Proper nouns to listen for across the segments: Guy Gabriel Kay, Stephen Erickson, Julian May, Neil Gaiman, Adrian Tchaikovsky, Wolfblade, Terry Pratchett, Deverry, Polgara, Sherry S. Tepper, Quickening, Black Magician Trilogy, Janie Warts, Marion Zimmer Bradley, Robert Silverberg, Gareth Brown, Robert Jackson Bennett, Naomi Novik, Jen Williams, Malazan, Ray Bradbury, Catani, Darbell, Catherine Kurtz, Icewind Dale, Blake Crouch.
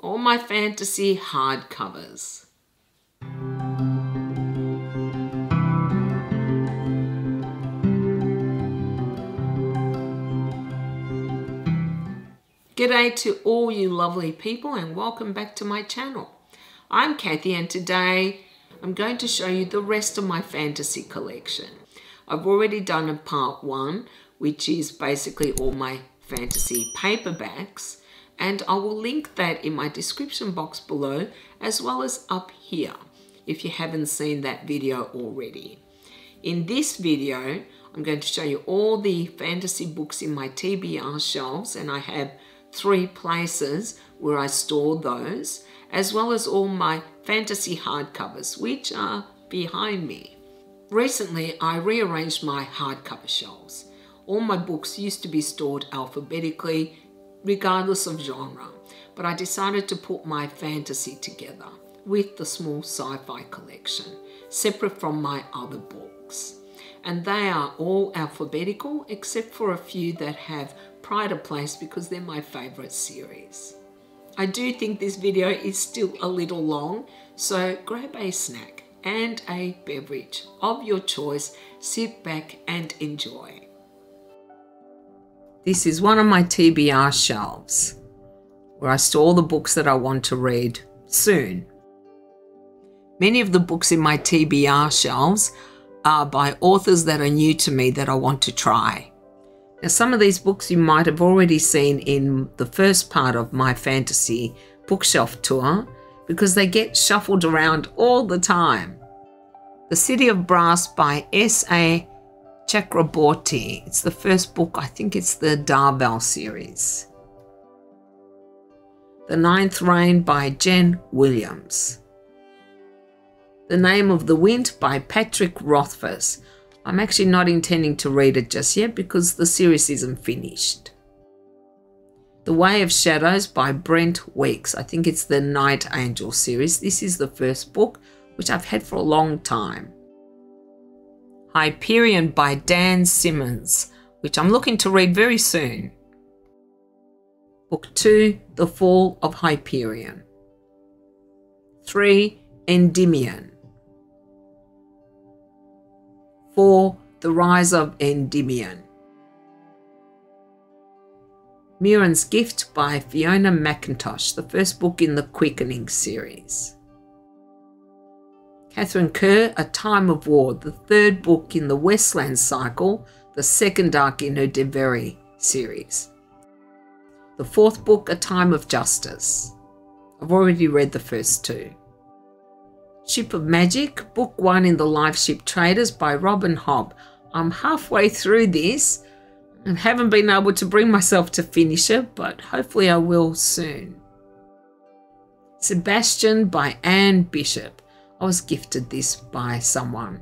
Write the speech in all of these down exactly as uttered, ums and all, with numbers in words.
all my fantasy hardcovers. G'day to all you lovely people and welcome back to my channel. I'm Kathy and today I'm going to show you the rest of my fantasy collection. I've already done a part one, which is basically all my fantasy paperbacks, and I will link that in my description box below as well as up here if you haven't seen that video already. In this video, I'm going to show you all the fantasy books in my T B R shelves, and I have three places where I store those, as well as all my fantasy hardcovers, which are behind me. Recently, I rearranged my hardcover shelves. All my books used to be stored alphabetically, regardless of genre, but I decided to put my fantasy together with the small sci-fi collection, separate from my other books. And they are all alphabetical, except for a few that have pride of place because they're my favorite series. I do think this video is still a little long, so grab a snack and a beverage of your choice, sit back and enjoy. This is one of my T B R shelves, where I store all the books that I want to read soon. Many of the books in my T B R shelves are by authors that are new to me that I want to try. Now, some of these books you might have already seen in the first part of my fantasy bookshelf tour because they get shuffled around all the time. The City of Brass by S A Chakraborty. It's the first book, I think it's the Darbell series. The Ninth Rain by Jen Williams. The Name of the Wind by Patrick Rothfuss. I'm actually not intending to read it just yet because the series isn't finished. The Way of Shadows by Brent Weeks. I think it's the Night Angel series. This is the first book, which I've had for a long time. Hyperion by Dan Simmons, which I'm looking to read very soon. Book two, The Fall of Hyperion. three, Endymion. four. The Rise of Endymion. Mirren's Gift by Fiona McIntosh, the first book in the Quickening series. Catherine Kerr, A Time of War, the third book in the Westland Cycle, the second arc in her Deverry series. The fourth book, A Time of Justice. I've already read the first two. Ship of Magic, book one in the Liveship Traders by Robin Hobb. I'm halfway through this and haven't been able to bring myself to finish it, but hopefully I will soon. Sebastian by Anne Bishop. I was gifted this by someone.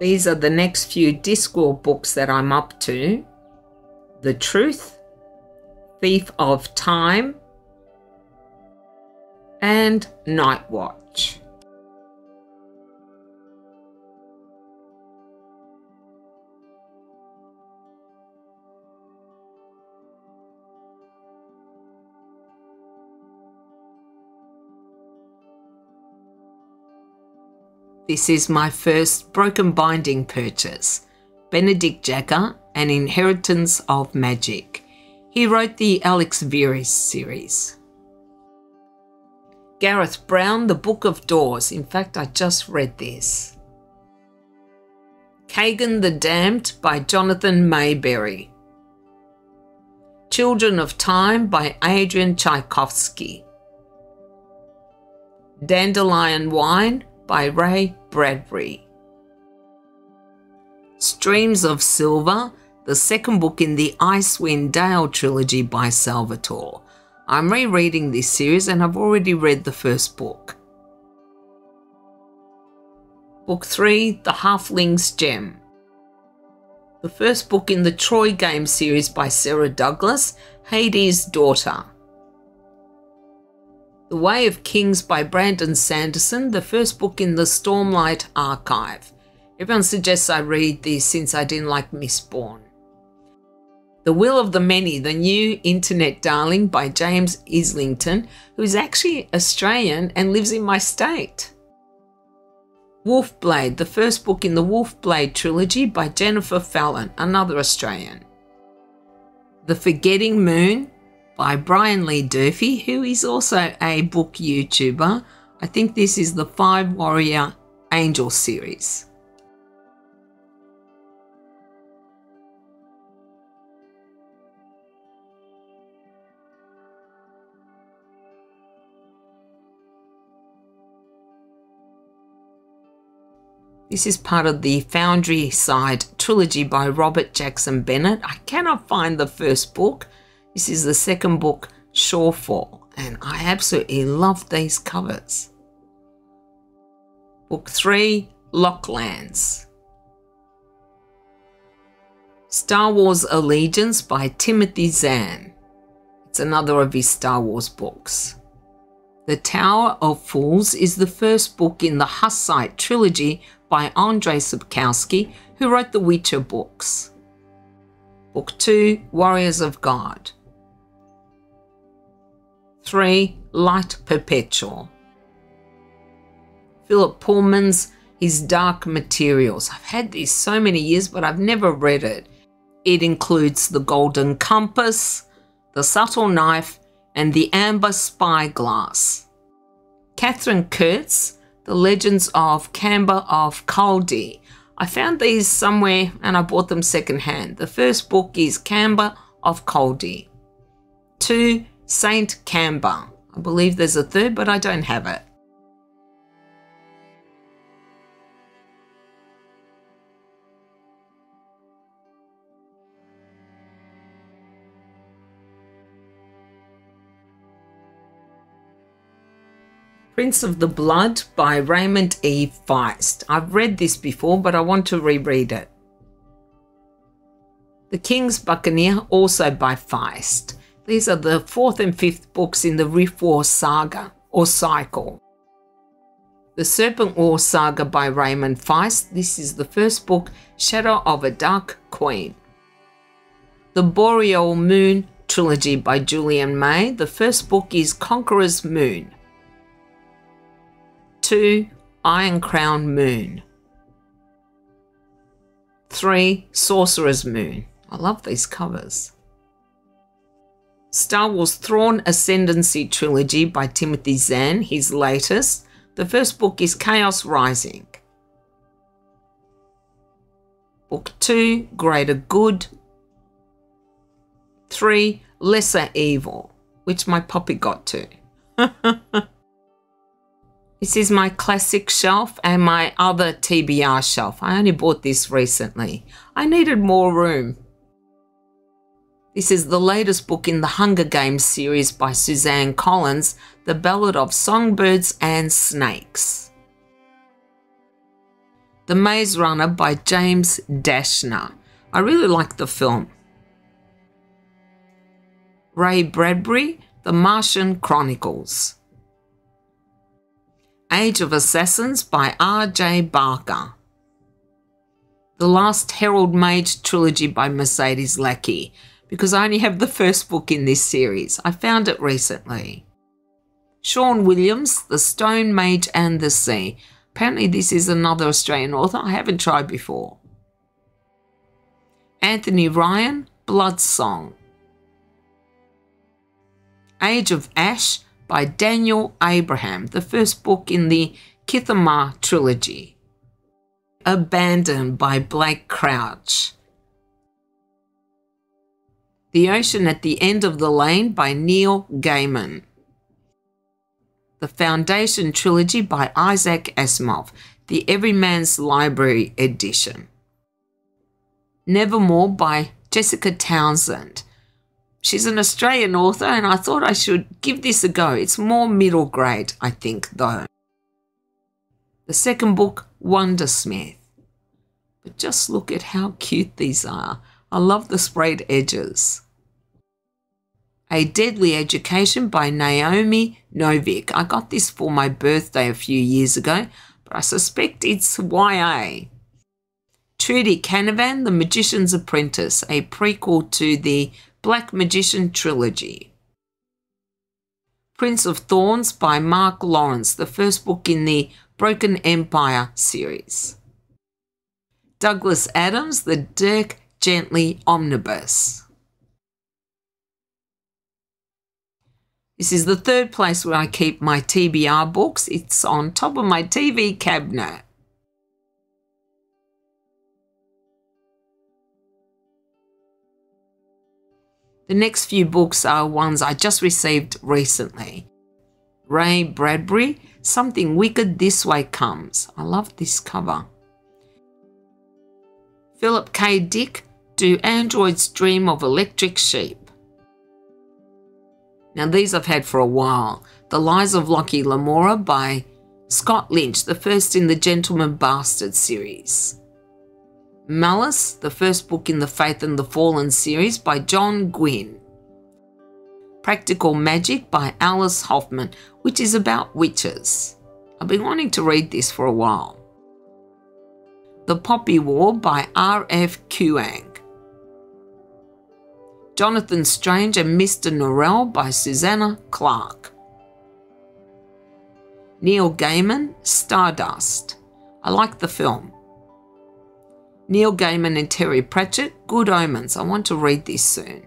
These are the next few Discworld books that I'm up to. The Truth, Thief of Time, and Night Watch. This is my first Broken Binding purchase, Benedict Jacka, An Inheritance of Magic. He wrote the Alex Verus series. Gareth Brown, The Book of Doors. In fact, I just read this. Kagan the Damned by Jonathan Mayberry. Children of Time by Adrian Tchaikovsky. Dandelion Wine by Ray Bradbury. Streams of Silver, the second book in the Icewind Dale trilogy by Salvatore. I'm rereading this series and I've already read the first book. Book three, The Halfling's Gem. The first book in the Troy Game series by Sara Douglass, Hades' Daughter. The Way of Kings by Brandon Sanderson, the first book in the Stormlight Archive. Everyone suggests I read this since I didn't like Mistborn. The Will of the Many, The New Internet Darling by James Islington, who's actually Australian and lives in my state. Wolfblade, the first book in the Wolfblade trilogy by Jennifer Fallon, another Australian. The Forgetting Moon by Brian Lee Durfee, who is also a book YouTuber. I think this is the Five Warrior Angel series. This is part of the Foundry Side trilogy by Robert Jackson Bennett. I cannot find the first book. This is the second book, Shorefall, and I absolutely love these covers. Book three, Locklands. Star Wars Allegiance by Timothy Zahn. It's another of his Star Wars books. The Tower of Fools is the first book in the Hussite trilogy by Andrzej Sapkowski, who wrote the Witcher books. Book two, Warriors of God. three. Light Perpetual. Philip Pullman's His Dark Materials. I've had this so many years, but I've never read it. It includes The Golden Compass, The Subtle Knife, and The Amber Spyglass. Catherine Kurtz, The Legends of Camber of Chaldee. I found these somewhere and I bought them secondhand. The first book is Camber of Chaldee. two. Saint Camber. I believe there's a third, but I don't have it. Prince of the Blood by Raymond E. Feist. I've read this before, but I want to reread it. The King's Buccaneer, also by Feist. These are the fourth and fifth books in the Rift War Saga, or Cycle. The Serpent War Saga by Raymond Feist. This is the first book, Shadow of a Dark Queen. The Boreal Moon Trilogy by Julian May. The first book is Conqueror's Moon. two. Iron Crown Moon. three. Sorcerer's Moon. I love these covers. Star Wars Thrawn Ascendancy Trilogy by Timothy Zahn, his latest. The first book is Chaos Rising. Book two, Greater Good. three. Lesser Evil, which my puppy got to. This is my classic shelf and my other T B R shelf. I only bought this recently. I needed more room. This is the latest book in the Hunger Games series by Suzanne Collins, The Ballad of Songbirds and Snakes. The Maze Runner by James Dashner. I really like the film. Ray Bradbury, The Martian Chronicles. Age of Assassins by R J Barker. The Last Herald Mage Trilogy by Mercedes Lackey, because I only have the first book in this series. I found it recently. Sean Williams, The Stone Mage and the Sea. Apparently this is another Australian author I haven't tried before. Anthony Ryan, Blood Song. Age of Ash by Daniel Abraham, the first book in the Kithamar trilogy. Abandoned by Blake Crouch. The Ocean at the End of the Lane by Neil Gaiman. The Foundation trilogy by Isaac Asimov, the Everyman's Library edition. Nevermore by Jessica Townsend. She's an Australian author and I thought I should give this a go. It's more middle grade, I think, though. The second book, Wondersmith. But just look at how cute these are. I love the sprayed edges. A Deadly Education by Naomi Novik. I got this for my birthday a few years ago, but I suspect it's Y A. Trudy Canavan, The Magician's Apprentice, a prequel to the Black Magician trilogy. Prince of Thorns by Mark Lawrence, the first book in the Broken Empire series. Douglas Adams, The Dirk Gently Omnibus. This is the third place where I keep my T B R books. It's on top of my T V cabinet. The next few books are ones I just received recently. Ray Bradbury, Something Wicked This Way Comes. I love this cover. Philip K. Dick, Do Androids Dream of Electric Sheep? Now, these I've had for a while. The Lies of Lockie Lamora by Scott Lynch, the first in the Gentleman Bastard series. Malice, the first book in the Faith and the Fallen series by John Gwynne. Practical Magic by Alice Hoffman, which is about witches. I've been wanting to read this for a while. The Poppy War by R F Kuang. Jonathan Strange and Mister Norrell by Susanna Clarke. Neil Gaiman, Stardust. I like the film. Neil Gaiman and Terry Pratchett, Good Omens. I want to read this soon.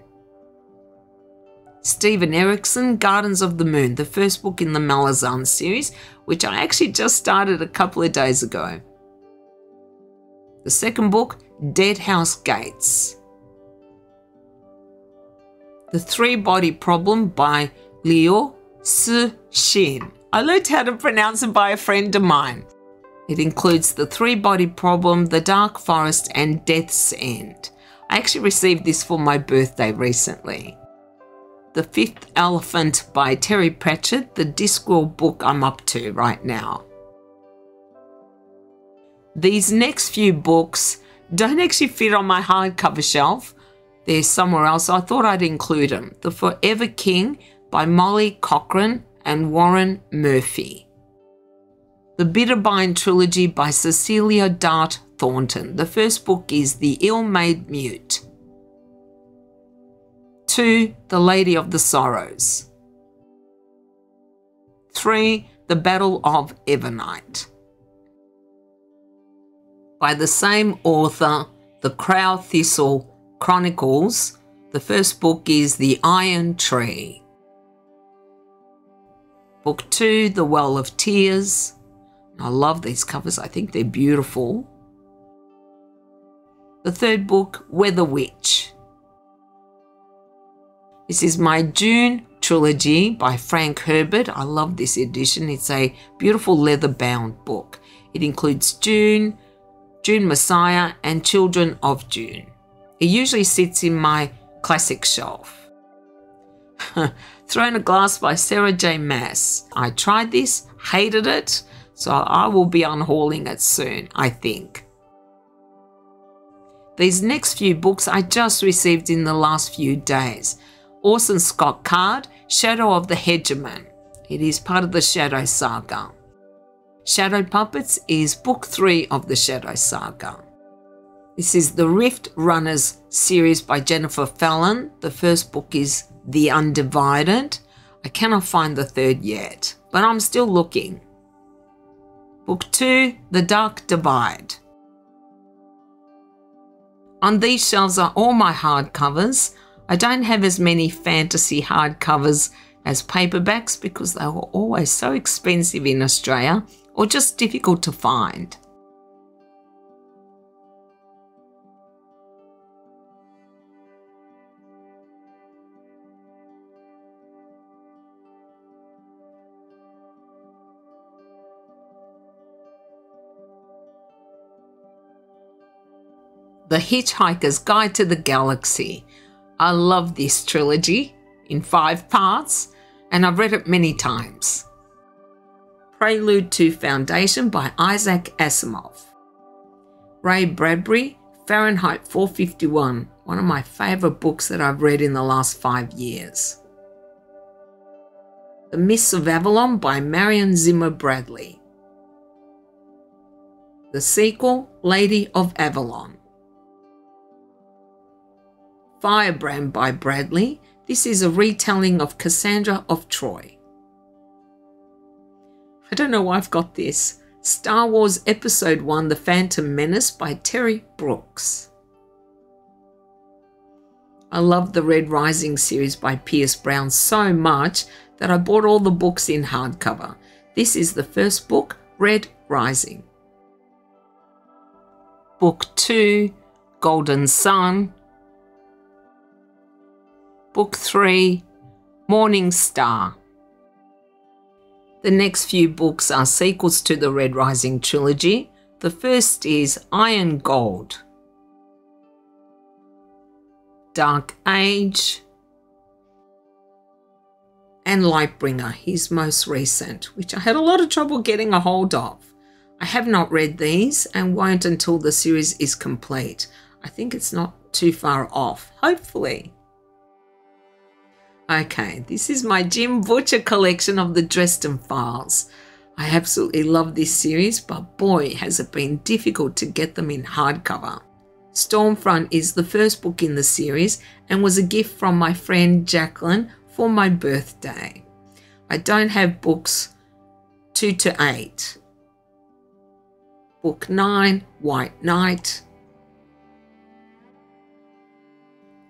Stephen Erickson, Gardens of the Moon, the first book in the Malazan series, which I actually just started a couple of days ago. The second book, Dead House Gates. The Three-Body Problem by Liu Cixin. I learned how to pronounce it by a friend of mine. It includes The Three-Body Problem, The Dark Forest, and Death's End. I actually received this for my birthday recently. The Fifth Elephant by Terry Pratchett, the Discworld book I'm up to right now. These next few books don't actually fit on my hardcover shelf. They're somewhere else. I thought I'd include them. The Forever King by Molly Cochran and Warren Murphy. The Bitterbind Trilogy by Cecilia Dart Thornton. The first book is The Ill-Made Mute. Two, The Lady of the Sorrows. Three, The Battle of Evernight. By the same author, The Crow Thistle Chronicles, the first book is The Iron Tree. Book two, The Well of Tears. I love these covers. I think they're beautiful. The third book, Weather Witch. This is my June trilogy by Frank Herbert. I love this edition. It's a beautiful leather-bound book. It includes June, June Messiah, and Children of June. It usually sits in my classic shelf. Thrown a Glass by Sarah J. Maas. I tried this, hated it, so I will be unhauling it soon, I think. These next few books I just received in the last few days. Orson Scott Card, Shadow of the Hegemon. It is part of the Shadow Saga. Shadow Puppets is book three of the Shadow Saga. This is the Rift Runners series by Jennifer Fallon. The first book is The Undivided. I cannot find the third yet, but I'm still looking. Book two, The Dark Divide. On these shelves are all my hardcovers. I don't have as many fantasy hardcovers as paperbacks because they were always so expensive in Australia or just difficult to find. The Hitchhiker's Guide to the Galaxy. I love this trilogy in five parts, and I've read it many times. Prelude to Foundation by Isaac Asimov. Ray Bradbury, Fahrenheit four fifty-one, one of my favourite books that I've read in the last five years. The Mists of Avalon by Marion Zimmer Bradley. the sequel, Lady of Avalon. Firebrand by Bradley. This is a retelling of Cassandra of Troy. I don't know why I've got this. Star Wars Episode one, The Phantom Menace by Terry Brooks. I love the Red Rising series by Pierce Brown so much that I bought all the books in hardcover. This is the first book, Red Rising. Book two, Golden Sun. Book three, Morning Star. The next few books are sequels to the Red Rising trilogy. The first is Iron Gold, Dark Age, and Lightbringer, his most recent, which I had a lot of trouble getting a hold of. I have not read these and won't until the series is complete. I think it's not too far off, hopefully. Okay, this is my Jim Butcher collection of the Dresden Files. I absolutely love this series, but boy, has it been difficult to get them in hardcover. Stormfront is the first book in the series and was a gift from my friend Jacqueline for my birthday. I don't have books two to eight. Book nine, White Knight.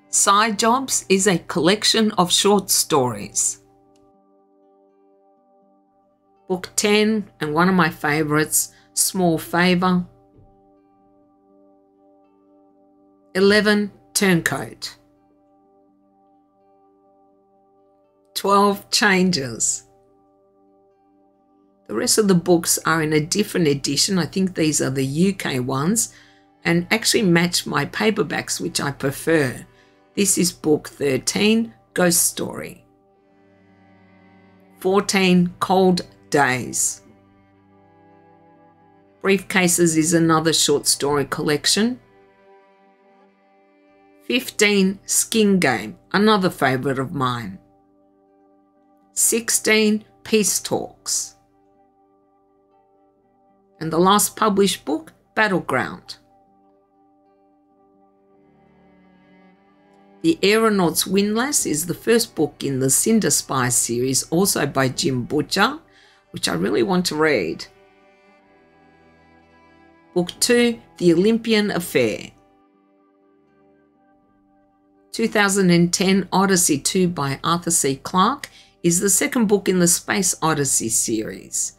Side Jobs is a collection of short stories. Book ten, and one of my favourites, Small Favour. eleven, Turncoat. twelve, Changes. The rest of the books are in a different edition. I think these are the U K ones and actually match my paperbacks, which I prefer. This is book thirteen, Ghost Story. fourteen, Cold Days. Briefcases is another short story collection. fifteen, Skin Game, another favourite of mine. sixteen, Peace Talks. And the last published book, Battleground. The Aeronauts Windlass is the first book in the Cinder Spy series, also by Jim Butcher, which I really want to read. Book two, The Olympian Affair. twenty ten Odyssey two by Arthur C. Clarke is the second book in the Space Odyssey series.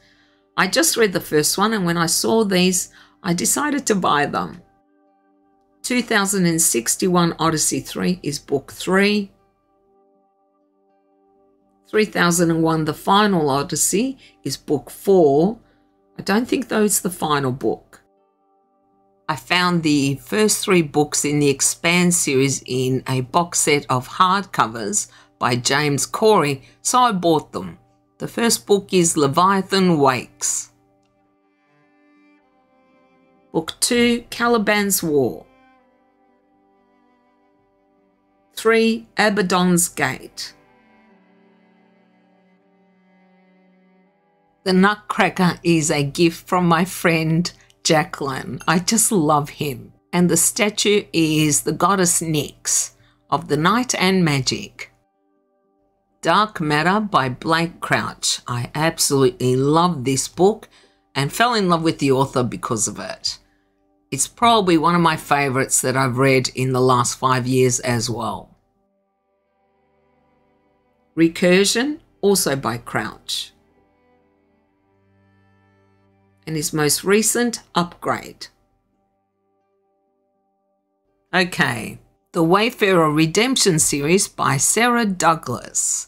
I just read the first one, and when I saw these, I decided to buy them. two thousand sixty-one Odyssey three is Book three. three thousand one The Final Odyssey is Book four. I don't think though it's the final book. I found the first three books in the Expand series in a box set of hardcovers by James Corey, so I bought them. The first book is Leviathan Wakes. Book two, Caliban's War. three, Abaddon's Gate. The Nutcracker is a gift from my friend Jacqueline. I just love him. And the statue is the goddess Nyx of the Night and Magic. Dark Matter by Blake Crouch. I absolutely love this book and fell in love with the author because of it. It's probably one of my favourites that I've read in the last five years as well. Recursion, also by Crouch. And his most recent, Upgrade. Okay, the Wayfarer Redemption series by Sara Douglass.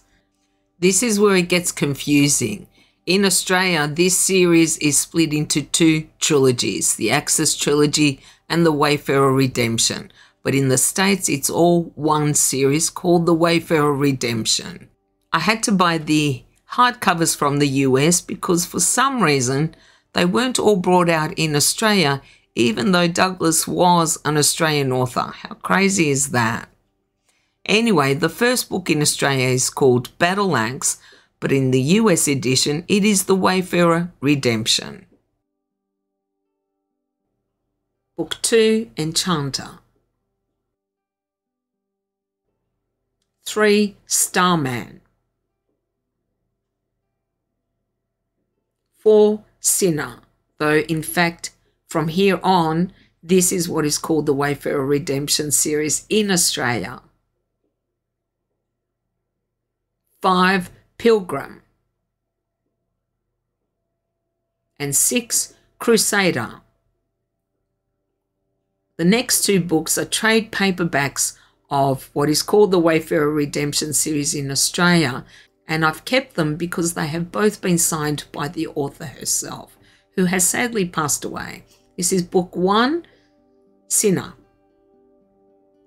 This is where it gets confusing. In Australia, this series is split into two trilogies, the Axis trilogy and the Wayfarer Redemption. But in the States, it's all one series called the Wayfarer Redemption. I had to buy the hardcovers from the U S because for some reason, they weren't all brought out in Australia, even though Douglas was an Australian author. How crazy is that? Anyway, the first book in Australia is called Battle Axe, but in the U S edition, it is the Wayfarer Redemption. Book two, Enchanter. three. Starman. four. Sinner, though in fact from here on this is what is called the Wayfarer Redemption series in Australia. five. Pilgrim. And six. Crusader. The next two books are trade paperbacks of what is called the Wayfarer Redemption series in Australia, and I've kept them because they have both been signed by the author herself, who has sadly passed away. This is book one, Sinner.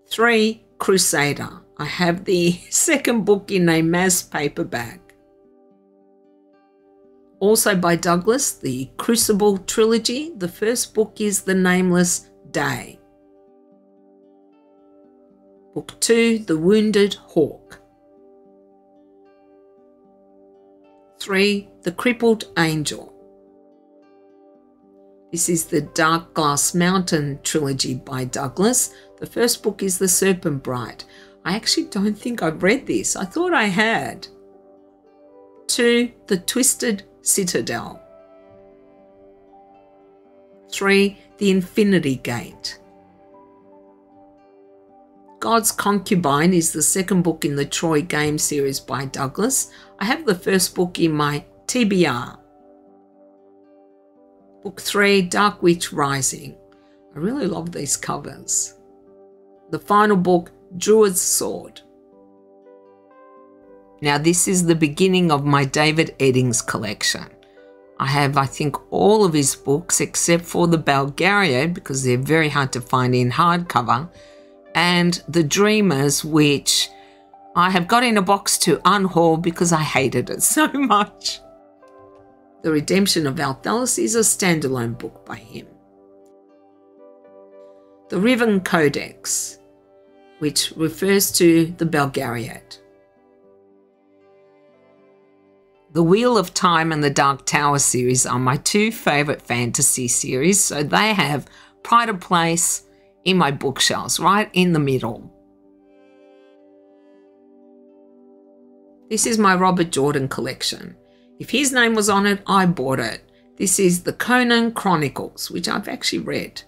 three. Crusader. I have the second book in a mass paperback, also by Douglas, the Crucible trilogy. The first book is The Nameless Day. Book two, The Wounded Hawk. three. The Crippled Angel. This is the Dark Glass Mountain trilogy by Douglas. The first book is The Serpent Bride. I actually don't think I've read this. I thought I had. two. The Twisted Citadel. three. The Infinity Gate. God's Concubine is the second book in the Troy Game series by Douglas. I have the first book in my T B R. Book three, Dark Witch Rising. I really love these covers. The final book, Druid's Sword. Now this is the beginning of my David Eddings collection. I have, I think, all of his books except for the Balgario, because they're very hard to find in hardcover, and The Dreamers, which I have got in a box to unhaul because I hated it so much. The Redemption of Althelus is a standalone book by him. The Riven Codex, which refers to the Belgariad. The Wheel of Time and the Dark Tower series are my two favourite fantasy series, so they have pride of place in my bookshelves, right in the middle. This is my Robert Jordan collection. If his name was on it, I bought it. This is the Conan Chronicles, which I've actually read.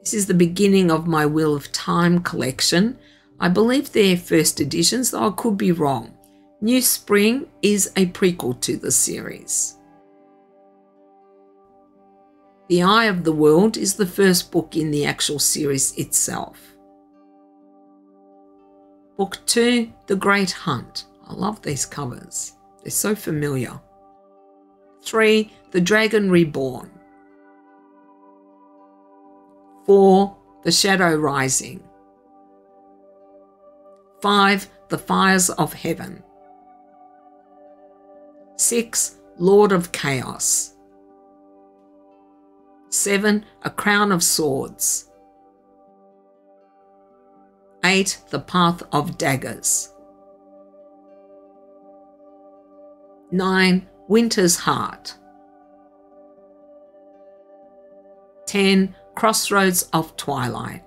This is the beginning of my Wheel of Time collection. I believe they're first editions, though I could be wrong. New Spring is a prequel to the series. The Eye of the World is the first book in the actual series itself. Book two, The Great Hunt. I love these covers. They're so familiar. three. The Dragon Reborn. four. The Shadow Rising. five. The Fires of Heaven. six. Lord of Chaos. seven. A Crown of Swords. eight. The Path of Daggers. nine. Winter's Heart. ten. Crossroads of Twilight.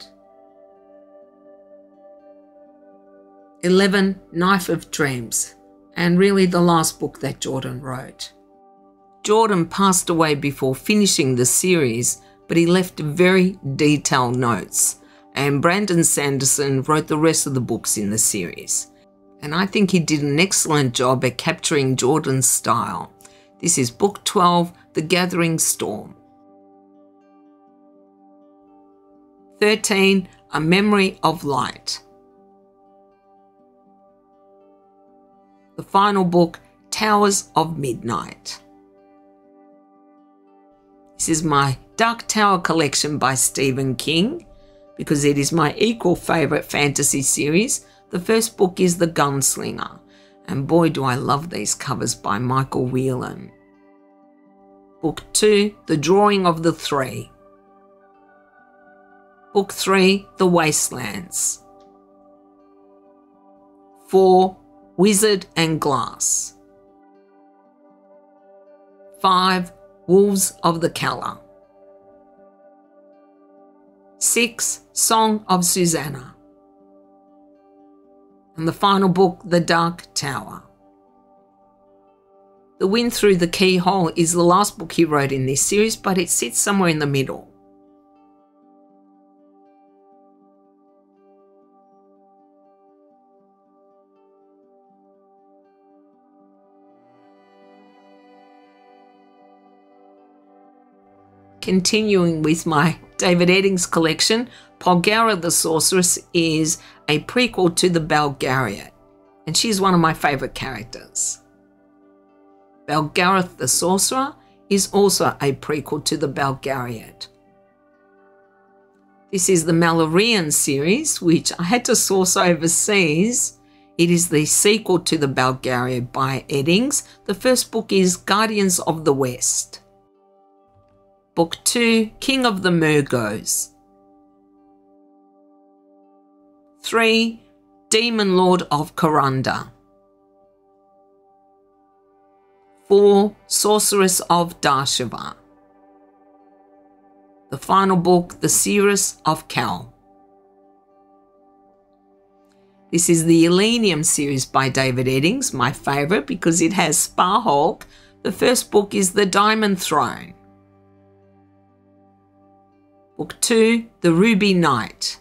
eleven. Knife of Dreams, and really the last book that Jordan wrote. Jordan passed away before finishing the series, but he left very detailed notes, and Brandon Sanderson wrote the rest of the books in the series. And I think he did an excellent job at capturing Jordan's style. This is book twelve, The Gathering Storm. thirteen. A Memory of Light. The final book, Towers of Midnight. This is my Dark Tower collection by Stephen King, because it is my equal favourite fantasy series. The first book is The Gunslinger, and boy do I love these covers by Michael Whelan. Book two, The Drawing of the Three. Book three, The Wastelands. four. Wizard and Glass. five. Wolves of the Cala. six, Song of Susanna. And the final book, The Dark Tower. The Wind Through the Keyhole is the last book he wrote in this series, but it sits somewhere in the middle. Continuing with my David Eddings collection, Polgara the Sorceress is a prequel to the Belgariad, and she's one of my favourite characters. Belgarath the Sorcerer is also a prequel to the Belgariad. This is the Malarian series, which I had to source overseas. It is the sequel to the Belgariad by Eddings. The first book is Guardians of the West. Book two, King of the Murgos. three, Demon Lord of Kuranda. four, Sorceress of Darshava. The final book, The Seeress of Kal. This is the Elenium series by David Eddings, my favourite because it has Sparhawk. The first book is The Diamond Throne. Book two, The Ruby Knight.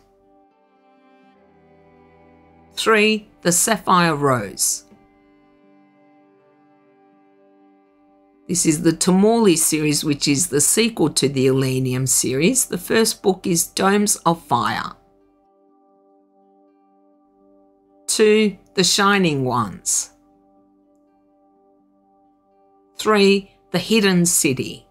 three, The Sapphire Rose. This is the Tamali series, which is the sequel to the Elenium series. The first book is Domes of Fire. two, The Shining Ones. three, The Hidden City.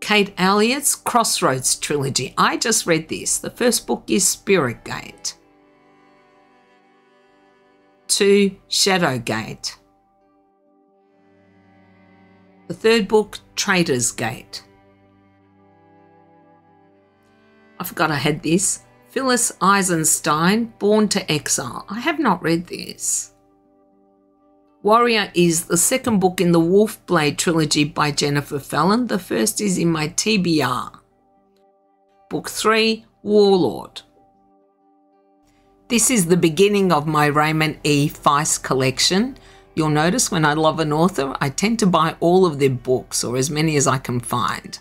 Kate Elliott's Crossroads trilogy. I just read this. The first book is Spirit Gate. two, Shadow Gate. The third book, Traitor's Gate. I forgot I had this. Phyllis Eisenstein, Born to Exile. I have not read this. Warrior is the second book in the Wolfblade trilogy by Jennifer Fallon. The first is in my T B R. Book three, Warlord. This is the beginning of my Raymond E. Feist collection. You'll notice when I love an author, I tend to buy all of their books, or as many as I can find.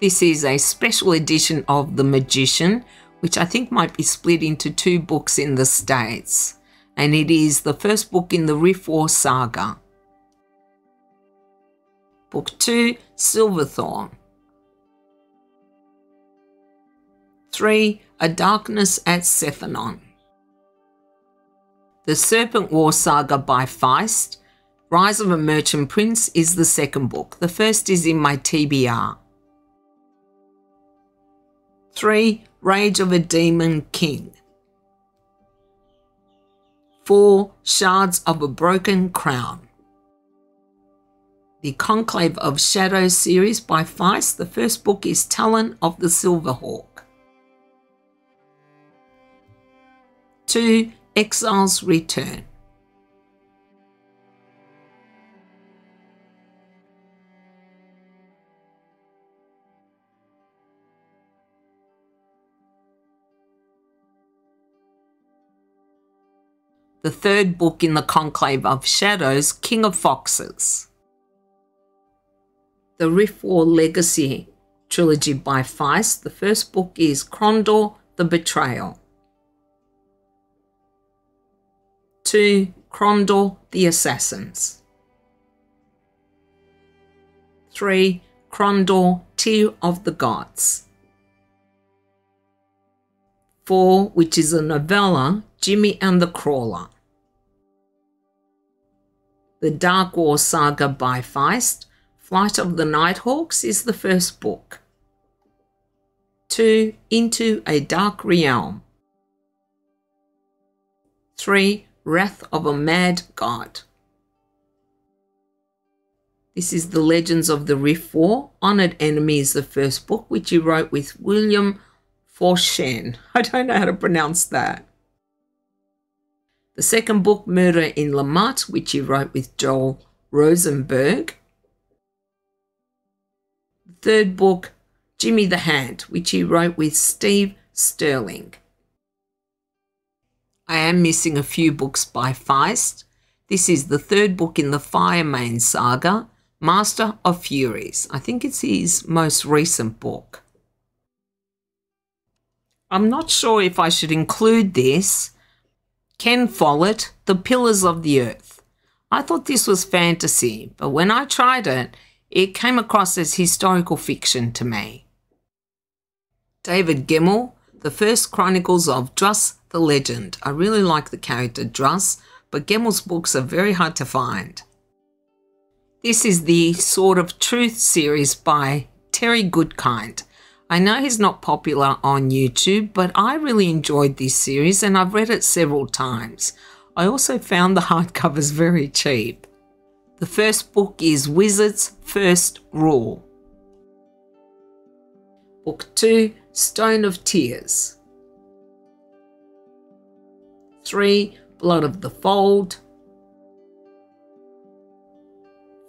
This is a special edition of The Magician, which I think might be split into two books in the States. And it is the first book in the Rift War Saga. Book two, Silverthorn. three, A Darkness at Sethanon. The Serpent War Saga by Feist. Rise of a Merchant Prince is the second book. The first is in my T B R. three, Rage of a Demon King. four, Shards of a Broken Crown. The Conclave of Shadows series by Feist. The first book is Talon of the Silverhawk. two, Exile's Return. The third book in the Conclave of Shadows, King of Foxes. The Rift War Legacy trilogy by Feist. The first book is Krondor, The Betrayal. two, Krondor, The Assassins. three, Krondor, Tear of the Gods. four, which is a novella, Jimmy and the Crawler. The Dark War Saga by Feist. Flight of the Nighthawks is the first book. two, Into a Dark Realm. three, Wrath of a Mad God. This is the Legends of the Rift War. Honoured Enemy is the first book, which he wrote with William Forshen. I don't know how to pronounce that. The second book, Murder in La Motte, which he wrote with Joel Rosenberg. The third book, Jimmy the Hand, which he wrote with Steve Sterling. I am missing a few books by Feist. This is the third book in the Firemane saga, Master of Furies. I think it's his most recent book. I'm not sure if I should include this. Ken Follett, The Pillars of the Earth. I thought this was fantasy, but when I tried it, it came across as historical fiction to me. David Gemmell, The First Chronicles of Druss the Legend. I really like the character Druss, but Gemmell's books are very hard to find. This is the Sword of Truth series by Terry Goodkind. I know he's not popular on YouTube, but I really enjoyed this series and I've read it several times. I also found the hardcovers very cheap. The first book is Wizard's First Rule. Book two, Stone of Tears. three, Blood of the Fold.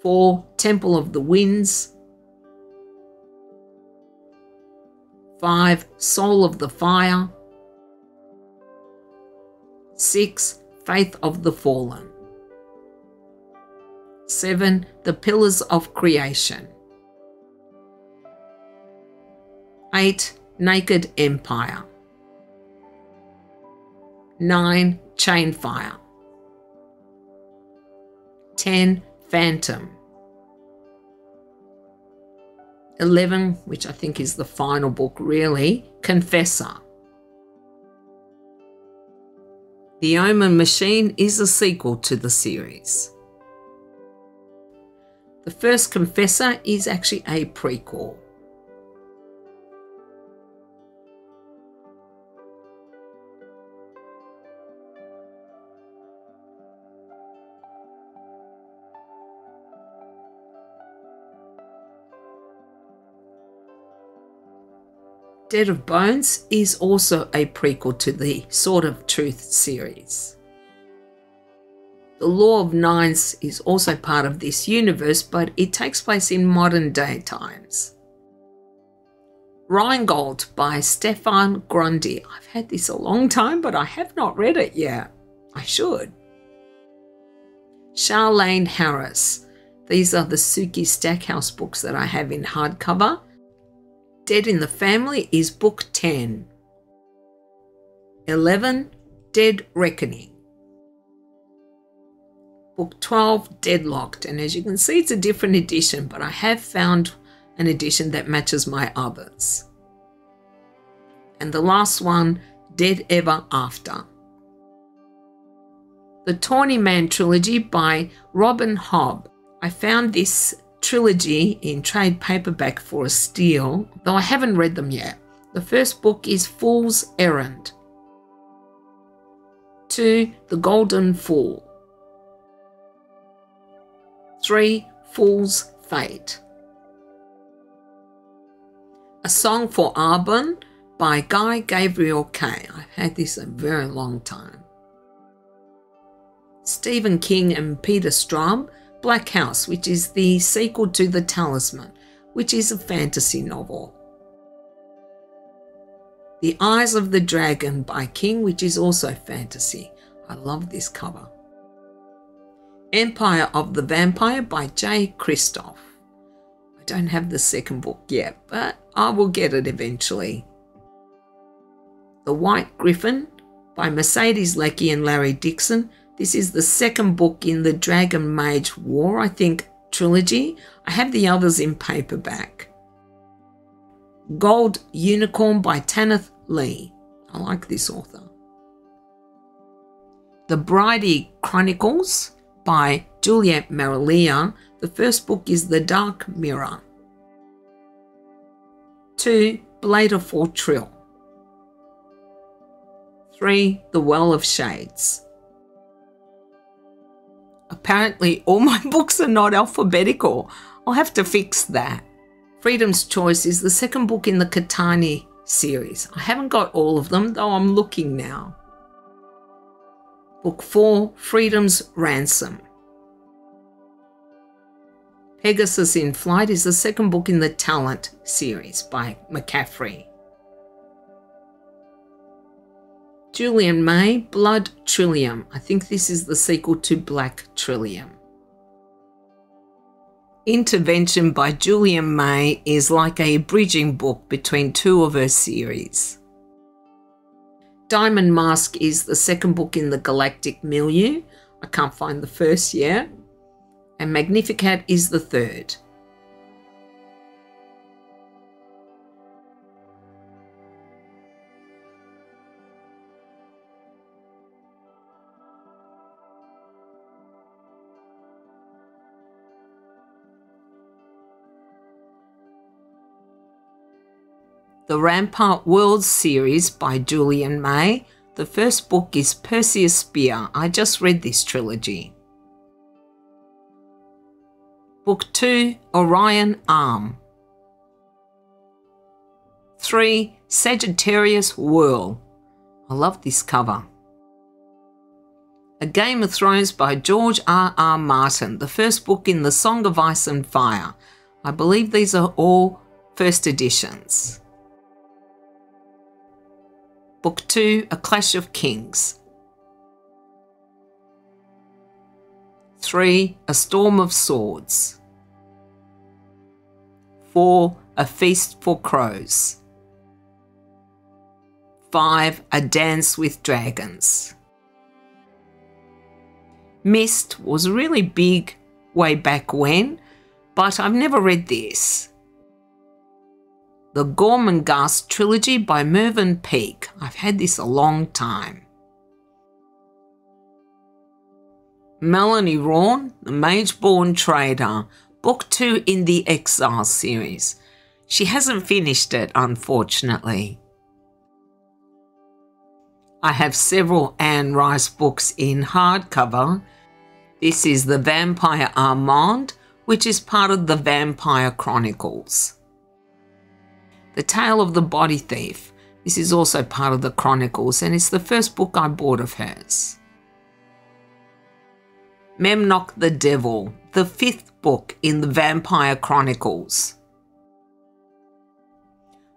four, Temple of the Winds. five, Soul of the Fire. six, Faith of the Fallen. seven, The Pillars of Creation. eight, Naked Empire. nine, Chainfire. ten, Phantom. eleven, which I think is the final book really, Confessor. The Omen Machine is a sequel to the series. The first Confessor is actually a prequel. Dead of Bones is also a prequel to the Sword of Truth series. The Law of Nines is also part of this universe, but it takes place in modern day times. Rheingold by Stefan Grundy. I've had this a long time, but I have not read it yet. I should. Charlene Harris. These are the Suki Stackhouse books that I have in hardcover. Dead in the Family is book ten. eleven, Dead Reckoning. Book twelve, Deadlocked. And as you can see, it's a different edition, but I have found an edition that matches my others. And the last one, Dead Ever After. The Tawny Man trilogy by Robin Hobb. I found this trilogy in trade paperback for a steal, though I haven't read them yet. The first book is Fool's Errand. two, The Golden Fool. three, Fool's Fate. A Song for Arbonne by Guy Gabriel Kay. I've had this a very long time. Stephen King and Peter Straub, Black House, which is the sequel to The Talisman, which is a fantasy novel. The Eyes of the Dragon by King, which is also fantasy. I love this cover. Empire of the Vampire by Jay Kristoff. I don't have the second book yet, but I will get it eventually. The White Griffin by Mercedes Lecky and Larry Dixon. This is the second book in the Dragon Mage War, I think, trilogy. I have the others in paperback. Gold Unicorn by Tanith Lee. I like this author. The Bridey Chronicles by Juliet Marilia. The first book is The Dark Mirror. two, Blade of Fortrill. three, The Well of Shades. Apparently, all my books are not alphabetical. I'll have to fix that. Freedom's Choice is the second book in the Catani series. I haven't got all of them, though I'm looking now. Book four, Freedom's Ransom. Pegasus in Flight is the second book in the Talent series by McCaffrey. Julian May, Blood Trillium. I think this is the sequel to Black Trillium. Intervention by Julian May is like a bridging book between two of her series. Diamond Mask is the second book in the Galactic Milieu. I can't find the first yet. And Magnificat is the third. The Rampart Worlds series by Julian May. The first book is Perseus Spear. I just read this trilogy. Book two, Orion Arm. three, Sagittarius Whirl. I love this cover. A Game of Thrones by George R R Martin. The first book in the Song of Ice and Fire. I believe these are all first editions. Book two, A Clash of Kings. three, A Storm of Swords. four, A Feast for Crows. five, A Dance with Dragons. Mist was really big way back when, but I've never read this. The Gormenghast Trilogy by Mervyn Peake. I've had this a long time. Melanie Rawn, The Mageborn Trader, Book two in the Exile series. She hasn't finished it, unfortunately. I have several Anne Rice books in hardcover. This is The Vampire Armand, which is part of the Vampire Chronicles. The Tale of the Body Thief. This is also part of the Chronicles, and it's the first book I bought of hers. Memnock the Devil, the fifth book in the Vampire Chronicles.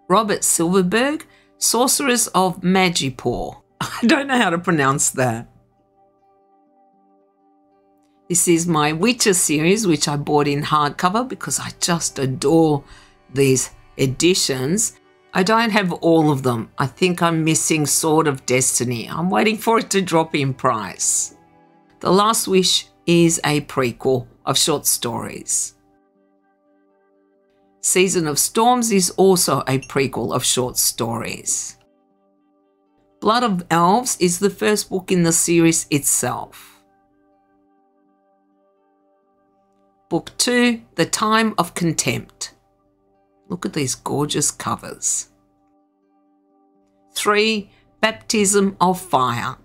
Robert Silverberg, Sorceress of Magipore. I don't know how to pronounce that. This is my Witcher series, which I bought in hardcover because I just adore these editions. I don't have all of them. I think I'm missing Sword of Destiny. I'm waiting for it to drop in price. The Last Wish is a prequel of short stories. Season of Storms is also a prequel of short stories. Blood of Elves is the first book in the series itself. Book two, The Time of Contempt. Look at these gorgeous covers. three. Baptism of Fire.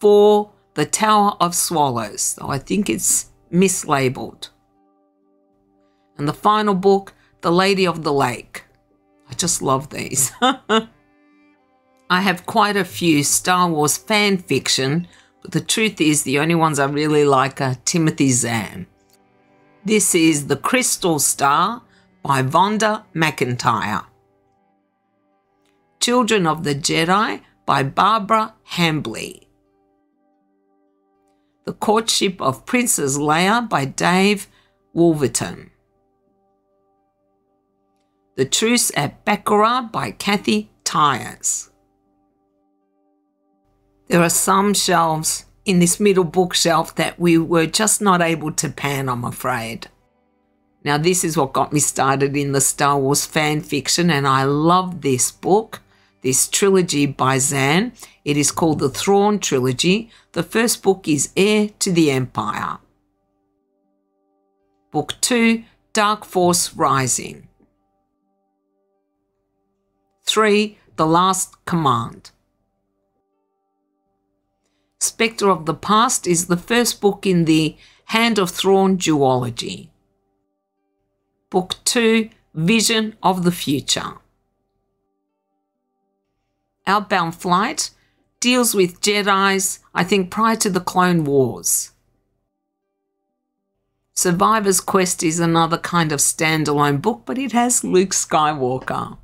four. The Tower of Swallows, though I think it's mislabeled. And the final book, The Lady of the Lake. I just love these. I have quite a few Star Wars fan fiction, but the truth is the only ones I really like are Timothy Zahn. This is The Crystal Star by Vonda McIntyre. Children of the Jedi by Barbara Hambly. The Courtship of Princess Leia by Dave Wolverton. The Truce at Baccarat by Kathy Tyers. There are some shelves in this middle bookshelf that we were just not able to pan, I'm afraid. Now, this is what got me started in the Star Wars fan fiction, and I love this book, this trilogy by Zahn. It is called the Thrawn Trilogy. The first book is Heir to the Empire. Book two, Dark Force Rising. three, The Last Command. Spectre of the Past is the first book in the Hand of Thrawn duology. Book two, Vision of the Future. Outbound Flight deals with Jedis, I think, prior to the Clone Wars. Survivor's Quest is another kind of standalone book, but it has Luke Skywalker.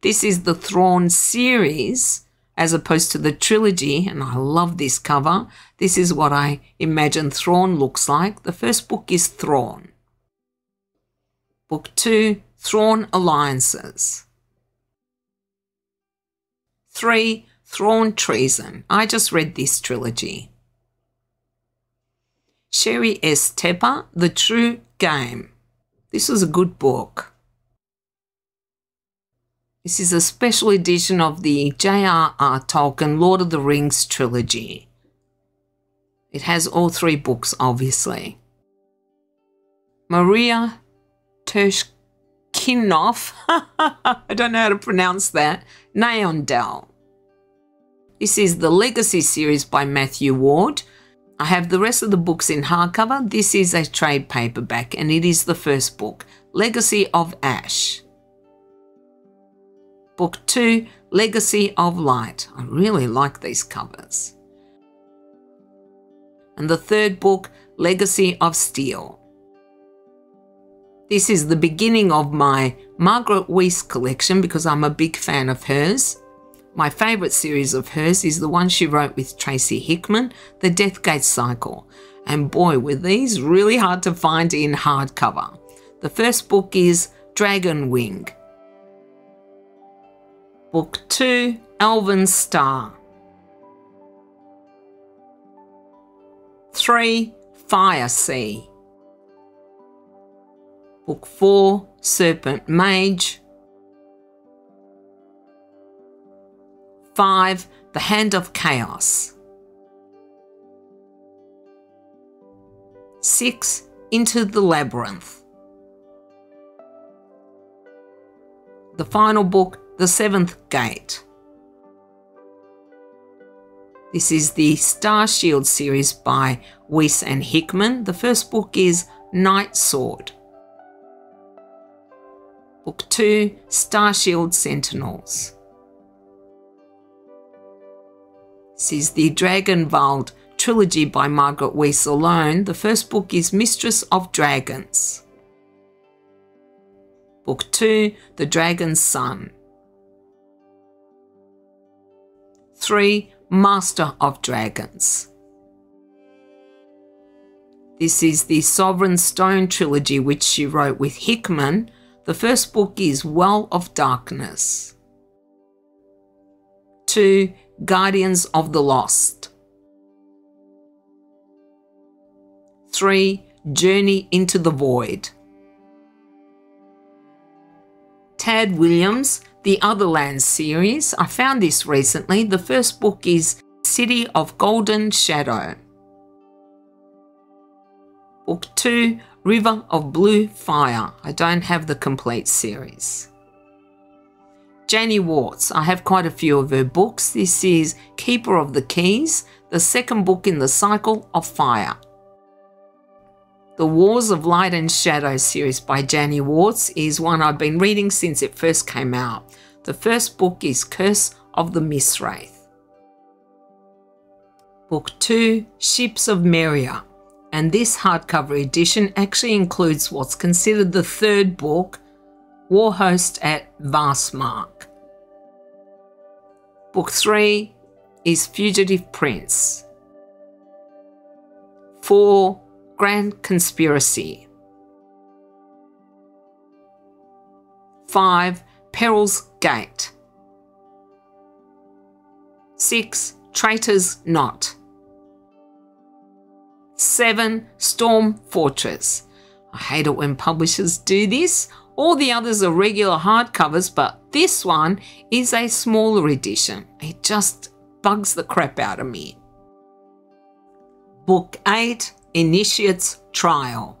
This is the Thrawn series as opposed to the trilogy, and I love this cover. This is what I imagine Thrawn looks like. The first book is Thrawn. Book two, Thrawn Alliances. Three, Thrawn Treason. I just read this trilogy. Sherry S. Tepper, The True Game. This was a good book. This is a special edition of the J R R Tolkien Lord of the Rings trilogy. It has all three books, obviously. Maria Tershkinoff, I don't know how to pronounce that, Neondale. This is the Legacy series by Matthew Ward. I have the rest of the books in hardcover. This is a trade paperback, and it is the first book, Legacy of Ash. Book two, Legacy of Light. I really like these covers. And the third book, Legacy of Steel. This is the beginning of my Margaret Weiss collection because I'm a big fan of hers. My favourite series of hers is the one she wrote with Tracy Hickman, The Deathgate Cycle. And boy, were these really hard to find in hardcover. The first book is Dragonwing. Book two, Elven Star. Three, Fire Sea. Book four, Serpent Mage. Five, The Hand of Chaos. Six, Into the Labyrinth. The final book, The Seventh Gate. This is the Star Shield series by Weiss and Hickman. The first book is Night Sword. Book two, Star Shield Sentinels. This is the Dragonwald trilogy by Margaret Weiss alone. The first book is Mistress of Dragons. Book two, The Dragon's Son. three, Master of Dragons. This is the Sovereign Stone trilogy, which she wrote with Hickman. The first book is Well of Darkness. two, Guardians of the Lost. three, Journey into the Void. Tad Williams, The Other Land series. I found this recently. The first book is City of Golden Shadow. Book two, River of Blue Fire. I don't have the complete series. Janie Warts. I have quite a few of her books. This is Keeper of the Keys, the second book in the Cycle of Fire. The Wars of Light and Shadow series by Janie Warts is one I've been reading since it first came out. The first book is Curse of the Miswraith. Book two, Ships of Meria. And this hardcover edition actually includes what's considered the third book, Warhost at Vastmark. Book three is Fugitive Prince. four, Grand Conspiracy. five, Peril's Gate. six, Traitor's Knot. seven, Storm Fortress. I hate it when publishers do this. All the others are regular hardcovers, but this one is a smaller edition. It just bugs the crap out of me. Book eight, Initiate's Trial.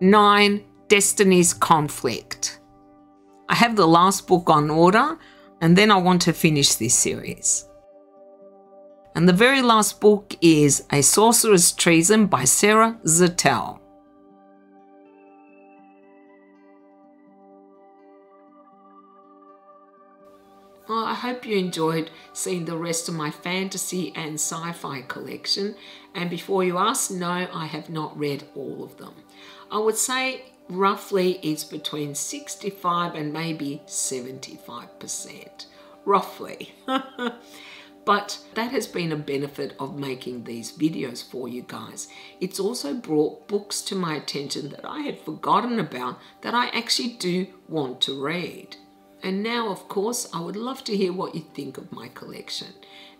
nine, Destiny's Conflict. I have the last book on order, and then I want to finish this series. And the very last book is A Sorcerer's Treason by Sarah Zertel. Well, I hope you enjoyed seeing the rest of my fantasy and sci-fi collection, and before you ask, no, I have not read all of them. I would say roughly it's between sixty-five and maybe seventy-five percent, roughly. But that has been a benefit of making these videos for you guys. It's also brought books to my attention that I had forgotten about that I actually do want to read. And now, of course, I would love to hear what you think of my collection.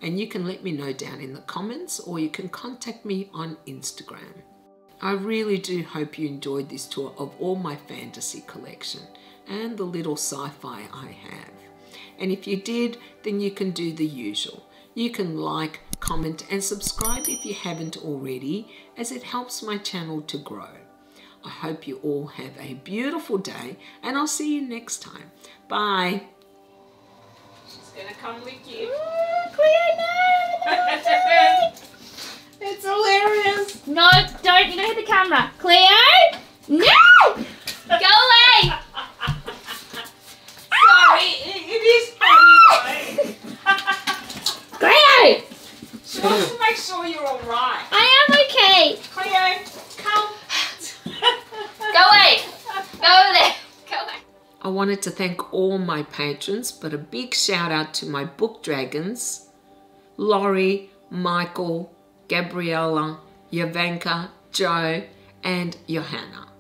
And you can let me know down in the comments, or you can contact me on Instagram. I really do hope you enjoyed this tour of all my fantasy collection and the little sci-fi I have. And if you did, then you can do the usual. You can like, comment, and subscribe if you haven't already, as it helps my channel to grow. I hope you all have a beautiful day, and I'll see you next time. Bye. She's gonna come lick you. Ooh, Cleo, no! It's hilarious. No, don't look at the camera. Cleo, no! Go away! Sorry, it, it is funny. Cleo! She wants to make sure you're all right. I am okay. Cleo, come. Go away! Go over there! Go away! I wanted to thank all my patrons, but a big shout out to my book dragons, Laurie, Michael, Gabriella, Yavanka, Joe, and Johanna.